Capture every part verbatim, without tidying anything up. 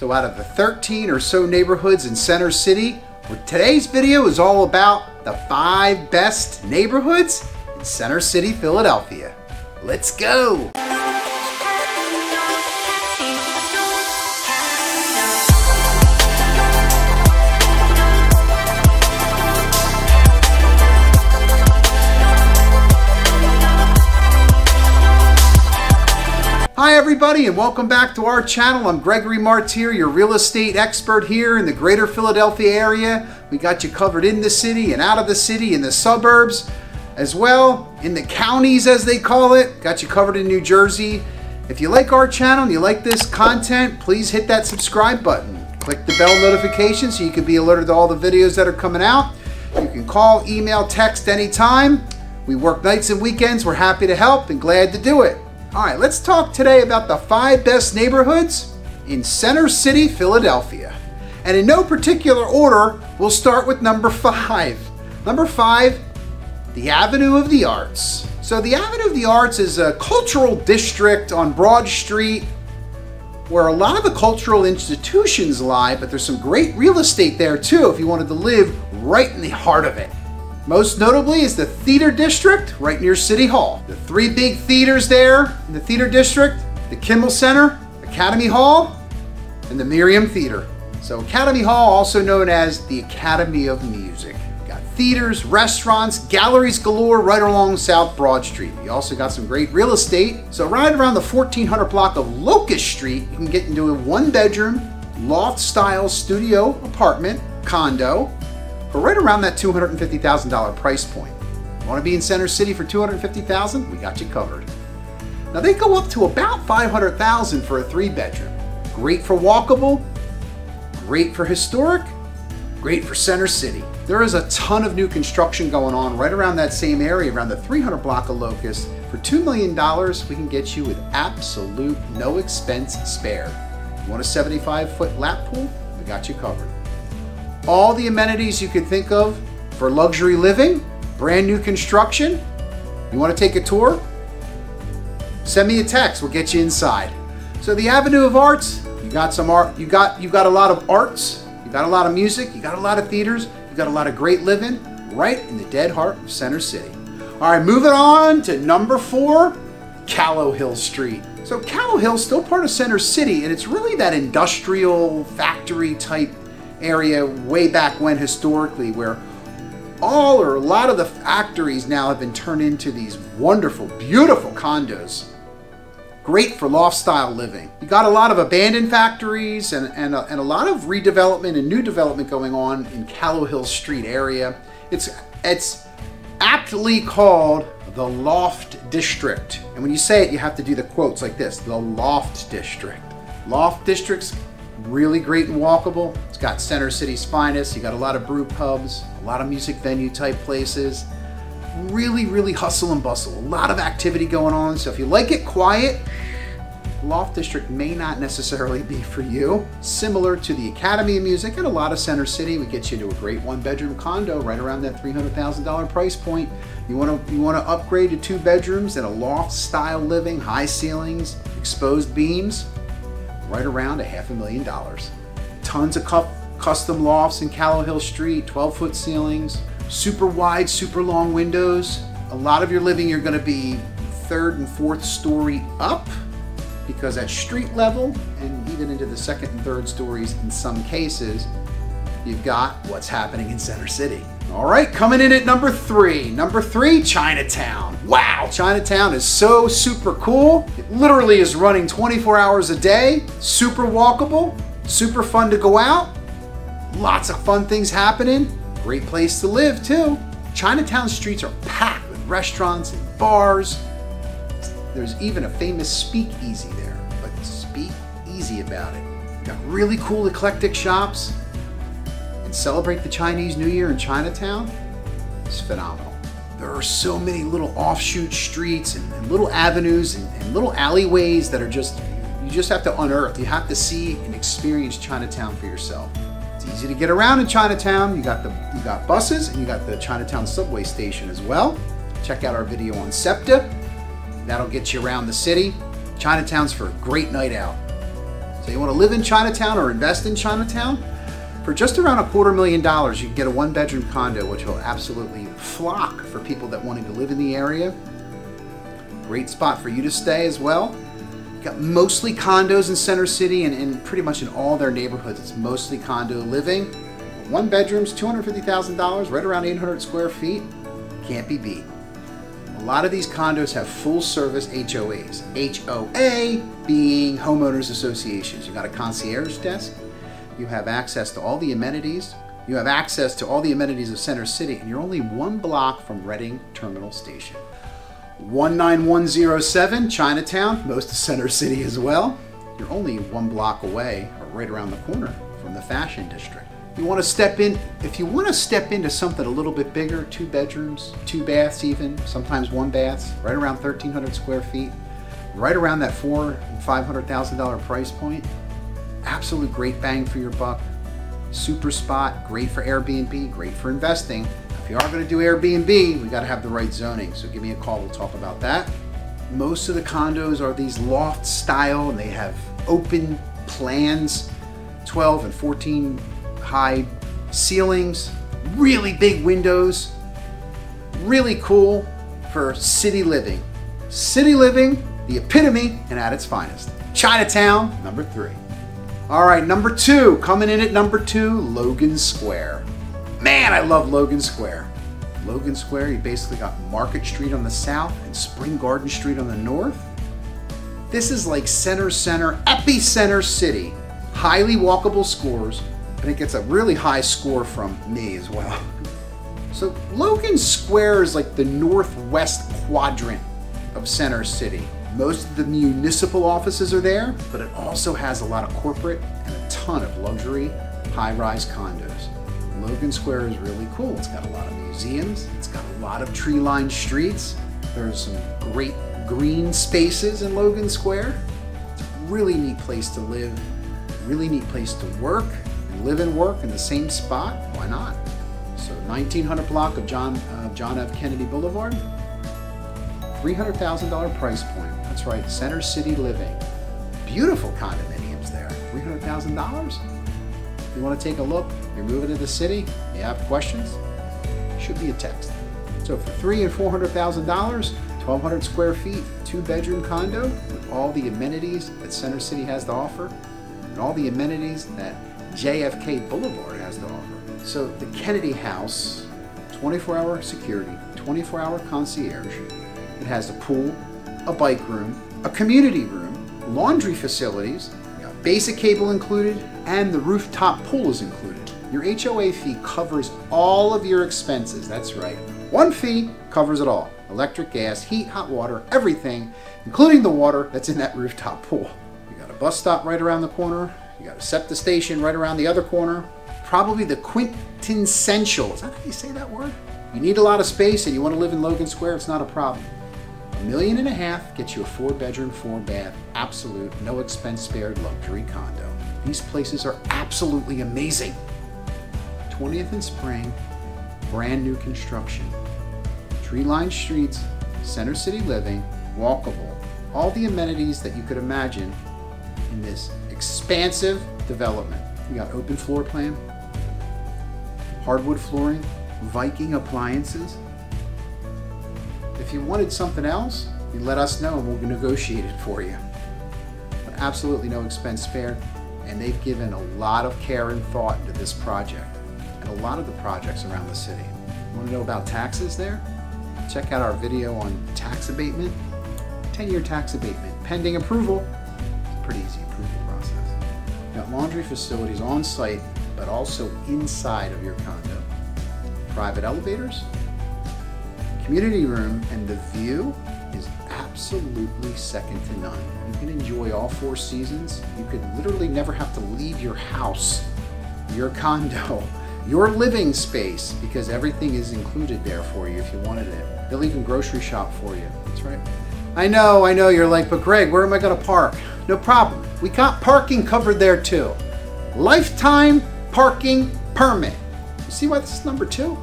So out of the thirteen or so neighborhoods in Center City, well, today's video is all about the five best neighborhoods in Center City, Philadelphia. Let's go! Hi everybody, and welcome back to our channel. I'm Gregory Martier, your real estate expert here in the greater Philadelphia area. We got you covered in the city and out of the city, in the suburbs as well, in the counties as they call it. Got you covered in New Jersey. If you like our channel and you like this content, please hit that subscribe button. Click the bell notification so you can be alerted to all the videos that are coming out. You can call, email, text anytime. We work nights and weekends. We're happy to help and glad to do it. All right, let's talk today about the five best neighborhoods in Center City, Philadelphia. And in no particular order, we'll start with number five. Number five, the Avenue of the Arts. So the Avenue of the Arts is a cultural district on Broad Street where a lot of the cultural institutions lie, but there's some great real estate there too if you wanted to live right in the heart of it. Most notably is the Theater District, right near City Hall. The three big theaters there in the Theater District, the Kimmel Center, Academy Hall, and the Miriam Theater. So Academy Hall, also known as the Academy of Music. You've got theaters, restaurants, galleries galore right along South Broad Street. You also got some great real estate. So right around the fourteen hundred block of Locust Street, you can get into a one bedroom, loft style studio apartment, condo, but right around that two hundred fifty thousand dollar price point. Want to be in Center City for two hundred fifty thousand dollars? We got you covered. Now they go up to about five hundred thousand dollars for a three bedroom. Great for walkable, great for historic, great for Center City. There is a ton of new construction going on right around that same area, around the three hundred block of Locust. For two million dollars, we can get you with absolute no expense spared. You want a seventy-five foot lap pool? We got you covered. All the amenities you could think of for luxury living, brand new construction. You want to take a tour? Send me a text, we'll get you inside. So the Avenue of Arts, you got some art, you got you got a lot of arts, you got a lot of music, you got a lot of theaters, you got a lot of great living right in the dead heart of Center City. All right, moving on to number four, Callowhill Street. So Callowhill is still part of Center City, and it's really that industrial factory type area way back when historically, where all or a lot of the factories now have been turned into these wonderful, beautiful condos. Great for loft style living. You got a lot of abandoned factories and, and, a, and a lot of redevelopment and new development going on in Callowhill Street area. It's, it's aptly called the Loft District. And when you say it, you have to do the quotes like this, the Loft District. Loft District's really great and walkable. It's got Center City's finest. You got a lot of brew pubs, a lot of music venue type places. Really, really hustle and bustle. A lot of activity going on. So if you like it quiet, Loft District may not necessarily be for you. Similar to the Academy of Music and a lot of Center City, we get you to a great one bedroom condo right around that three hundred thousand dollar price point. You want to you want to upgrade to two bedrooms and a loft style living, high ceilings, exposed beams. Right around a half a million dollars. Tons of cu custom lofts in Callowhill Street, twelve foot ceilings, super wide, super long windows. A lot of your living, you're gonna be third and fourth story up because at street level and even into the second and third stories in some cases, you've got what's happening in Center City. All right, coming in at number three. Number three, Chinatown. Wow, Chinatown is so super cool. It literally is running twenty-four hours a day, super walkable, super fun to go out, lots of fun things happening, great place to live too. Chinatown streets are packed with restaurants and bars. There's even a famous speakeasy there, but speak easy about it. You've got really cool eclectic shops. Celebrate the Chinese New Year in Chinatown, it's phenomenal. There are so many little offshoot streets and, and little avenues and, and little alleyways that are just, you just have to unearth. You have to see and experience Chinatown for yourself. It's easy to get around in Chinatown. You got the you got buses and you got the Chinatown subway station as well. Check out our video on SEPTA. That'll get you around the city. Chinatown's for a great night out. They want to live in Chinatown or invest in Chinatown? For just around a quarter million dollars, you can get a one bedroom condo, which will absolutely flock for people that wanting to live in the area. Great spot for you to stay as well. Got mostly condos in Center City and, and pretty much in all their neighborhoods. It's mostly condo living. One bedrooms, two hundred fifty thousand dollars, right around eight hundred square feet. Can't be beat. A lot of these condos have full service H O As. H O A being homeowners associations. You got a concierge desk. You have access to all the amenities. You have access to all the amenities of Center City, and you're only one block from Reading Terminal Station. one nine one zero seven, Chinatown, most of Center City as well. You're only one block away, or right around the corner, from the Fashion District. You want to step in, if you want to step into something a little bit bigger, two bedrooms, two baths even, sometimes one baths, right around thirteen hundred square feet, right around that four and five hundred thousand dollars price point, absolute great bang for your buck, super spot, great for Airbnb, great for investing. If you are going to do Airbnb, we got to have the right zoning, so give me a call, we'll talk about that. Most of the condos are these loft style, and they have open plans, twelve and fourteen high ceilings, really big windows, really cool for city living. City living, the epitome, and at its finest. Chinatown, number three. All right, number two, coming in at number two, Logan Square. Man, I love Logan Square. Logan Square, you basically got Market Street on the south and Spring Garden Street on the north. This is like center, center, epicenter city. Highly walkable scores, but it gets a really high score from me as well. So Logan Square is like the northwest quadrant of Center City. Most of the municipal offices are there, but it also has a lot of corporate and a ton of luxury high-rise condos. Logan Square is really cool. It's got a lot of museums. It's got a lot of tree-lined streets. There's some great green spaces in Logan Square. It's a really neat place to live, really neat place to work. Live and work in the same spot, why not? So nineteen hundred block of John, uh, John F. Kennedy Boulevard, three hundred thousand dollars price point. That's right, Center City Living. Beautiful condominiums there, three hundred thousand dollars. If you want to take a look, you're moving to the city, you have questions, should be a text. So for three and four hundred thousand dollars, twelve hundred square feet, two bedroom condo with all the amenities that Center City has to offer and all the amenities that J F K Boulevard has to offer. So the Kennedy House, twenty-four hour security, twenty-four hour concierge. It has a pool, a bike room, a community room, laundry facilities, you know, basic cable included, and the rooftop pool is included. Your H O A fee covers all of your expenses, that's right. One fee covers it all. Electric, gas, heat, hot water, everything, including the water that's in that rooftop pool. You got a bus stop right around the corner. You got a SEPTA station right around the other corner. Probably the quintessential, is that how you say that word? You need a lot of space and you want to live in Logan Square, it's not a problem. A million and a half gets you a four bedroom, four bath, absolute, no expense spared luxury condo. These places are absolutely amazing. twentieth and Spring, brand new construction. Tree-lined streets, Center City living, walkable. All the amenities that you could imagine in this expansive development. You got open floor plan, hardwood flooring, Viking appliances. If you wanted something else, you let us know and we'll negotiate it for you. But absolutely no expense spared, and they've given a lot of care and thought into this project and a lot of the projects around the city. You want to know about taxes there? Check out our video on tax abatement, ten year tax abatement, pending approval. It's pretty easy approval. Got laundry facilities on site, but also inside of your condo. Private elevators, community room, and the view is absolutely second to none. You can enjoy all four seasons. You could literally never have to leave your house, your condo, your living space, because everything is included there for you if you wanted it. They'll even grocery shop for you. That's right. I know, I know, you're like, but Greg, where am I going to park? No problem. We got parking covered there too. Lifetime parking permit. You see why this is number two?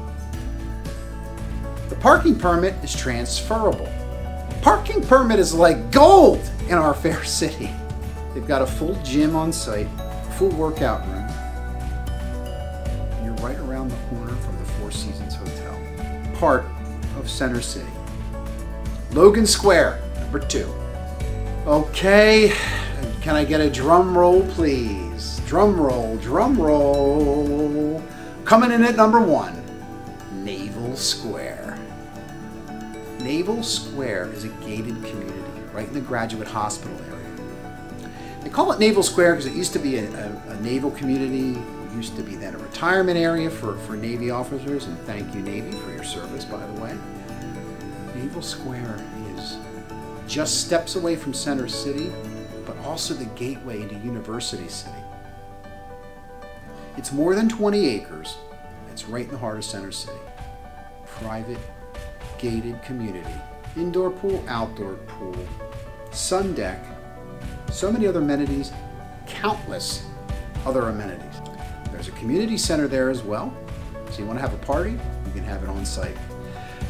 The parking permit is transferable. Parking permit is like gold in our fair city. They've got a full gym on site, full workout room, and you're right around the corner from the Four Seasons Hotel, part of Center City. Logan Square, number two. Okay, can I get a drum roll, please? Drum roll, drum roll. Coming in at number one, Naval Square. Naval Square is a gated community right in the Graduate Hospital area. They call it Naval Square because it used to be a, a, a naval community. It used to be then a retirement area for, for Navy officers, and thank you, Navy, for your service, by the way. Naval Square is just steps away from Center City, but also the gateway into University City. It's more than twenty acres. It's right in the heart of Center City. Private, gated community. Indoor pool, outdoor pool, sun deck, so many other amenities, countless other amenities. There's a community center there as well. So you want to have a party, you can have it on site.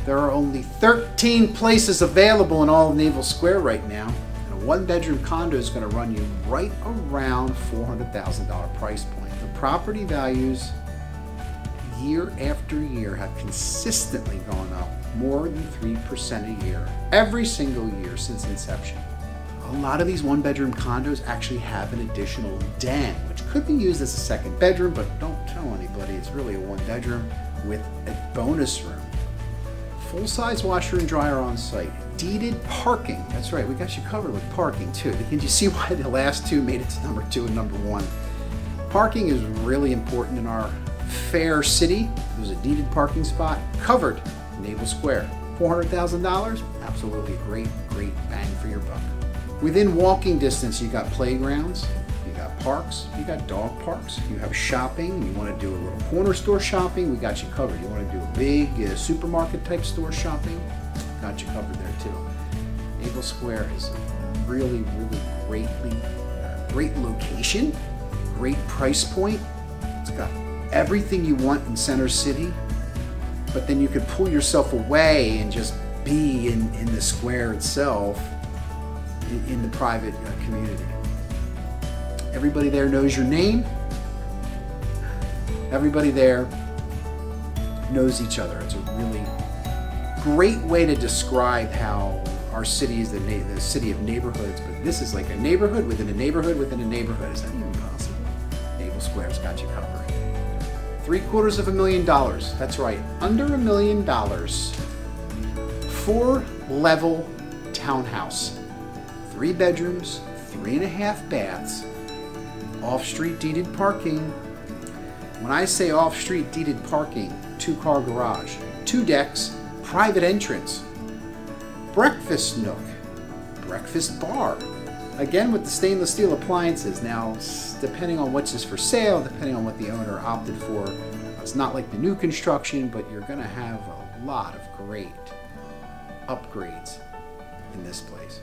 There are only thirteen places available in all of Naval Square right now, and a one-bedroom condo is going to run you right around four hundred thousand dollar price point. The property values year after year have consistently gone up more than three percent a year, every single year since inception. A lot of these one-bedroom condos actually have an additional den, which could be used as a second bedroom, but don't tell anybody, it's really a one-bedroom with a bonus room. Full-size washer and dryer on site, deeded parking. That's right, we got you covered with parking too. Did you see why the last two made it to number two and number one? Parking is really important in our fair city. There's a deeded parking spot covered in Naval Square. four hundred thousand dollars, absolutely great, great bang for your buck. Within walking distance, you got playgrounds, you got parks, you got dog parks, you have shopping. You want to do a little corner store shopping, we got you covered. You want to do a big uh, supermarket type store shopping, got you covered there too. Naval Square is a really, really greatly, uh, great location, great price point. It's got everything you want in Center City, but then you could pull yourself away and just be in, in the square itself, in, in the private uh, community. Everybody there knows your name. Everybody there knows each other. It's a really great way to describe how our city is the, the city of neighborhoods, but this is like a neighborhood within a neighborhood within a neighborhood. Is that even possible? Naval Square's got you covered. Three quarters of a million dollars. That's right, under a million dollars. Four level townhouse. Three bedrooms, three and a half baths, off-street deeded parking. When I say off-street deeded parking, two-car garage, two decks, private entrance, breakfast nook, breakfast bar. Again, with the stainless steel appliances. Now, depending on what's is for sale, depending on what the owner opted for, it's not like the new construction, but you're gonna have a lot of great upgrades in this place.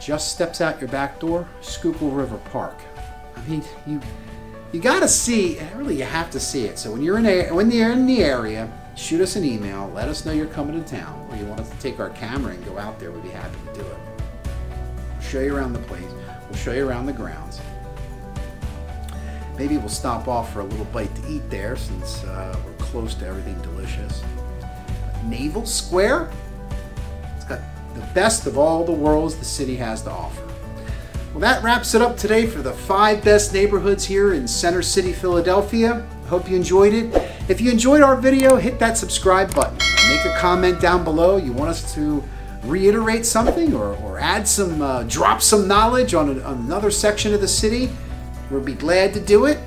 Just steps out your back door, Schuylkill River Park. I mean, you you gotta see, really you have to see it. So when you're in, a, when you're in the area, shoot us an email, let us know you're coming to town, or you want us to take our camera and go out there, we'd be happy to do it. Show you around the place, we'll show you around the grounds. Maybe we'll stop off for a little bite to eat there since uh, we're close to everything delicious. Naval Square, it's got the best of all the worlds the city has to offer. Well, that wraps it up today for the five best neighborhoods here in Center City, Philadelphia. I hope you enjoyed it. If you enjoyed our video, hit that subscribe button. Make a comment down below. You want us to reiterate something or, or add some, uh, drop some knowledge on, a, on another section of the city, we'll be glad to do it.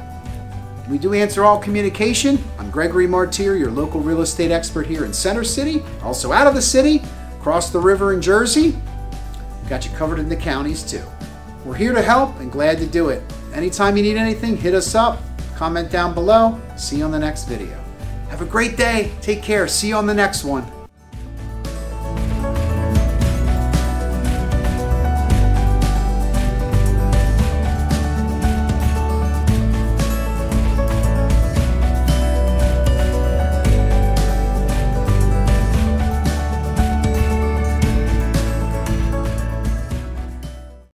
We do answer all communication. I'm Gregory Martier, your local real estate expert here in Center City, also out of the city, across the river in Jersey. Got you covered in the counties too. We're here to help and glad to do it. Anytime you need anything, hit us up, comment down below. See you on the next video. Have a great day, take care, see you on the next one.